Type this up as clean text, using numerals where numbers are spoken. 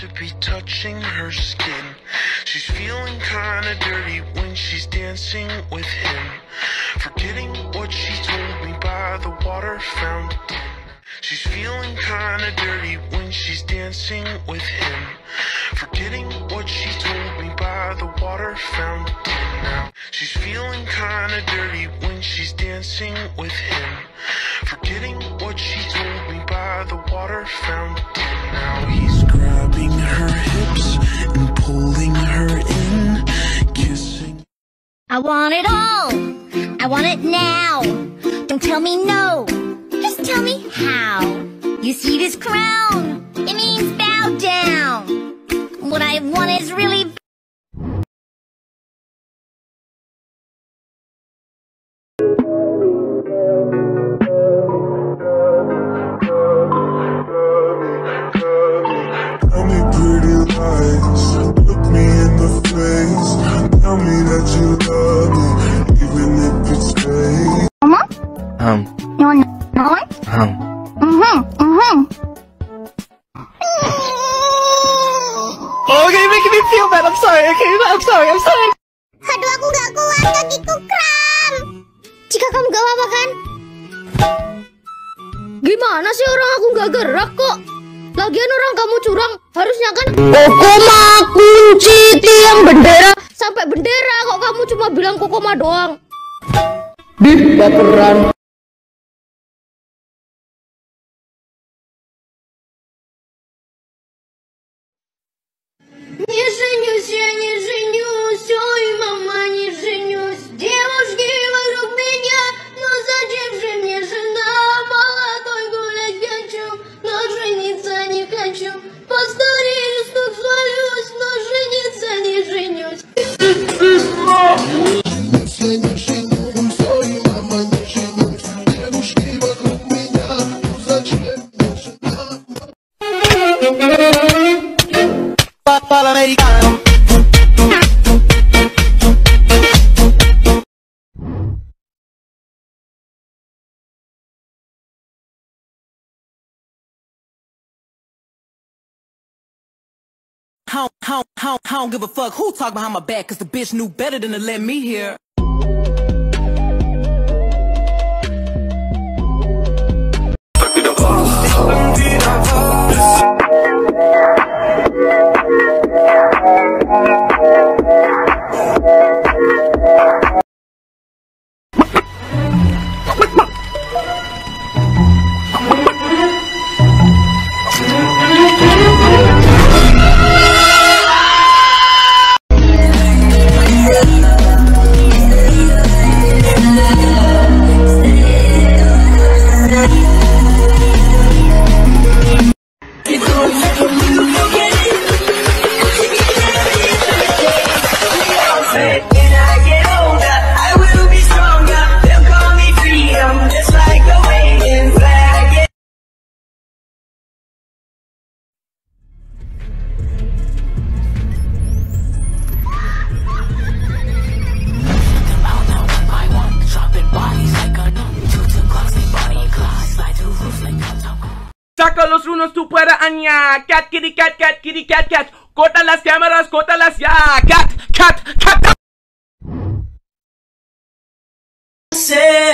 to be touching her skin. She's feeling kinda dirty when she's dancing with him, forgetting what she told me by the water fountain. She's feeling kinda dirty when she's dancing with him, forgetting what she told me by the water fountain. Now she's feeling kinda dirty when she's dancing with him, forgetting what she told me by the water fountain. Now he's grabbing her hips and pulling her in, kissing. I want it all, I want it now. Don't tell me no, just tell me how. You see this crown, it means bow down. What I want is really you want to know it? Oh, okay, you're making me feel bad. I'm sorry, okay? I'm sorry. Aduh, aku gak kuat, kakiku kram. Jika kamu gak apa-apa kan? Gimana sih orang aku gak gerak kok? Lagian orang kamu curang, harusnya kan Kokoma kunci tiang bendera. Sampai bendera kok kamu cuma bilang Kokoma doang. Dih, baperan. I don't give a fuck who talk behind my back, cause the bitch knew better than to let me hear. Saca los unos tú puedas añá. Cat, kitty, cat, cat, kitty, cat, cat. Corta las cámaras, córtalas ya. Cat, cat, cat, cat.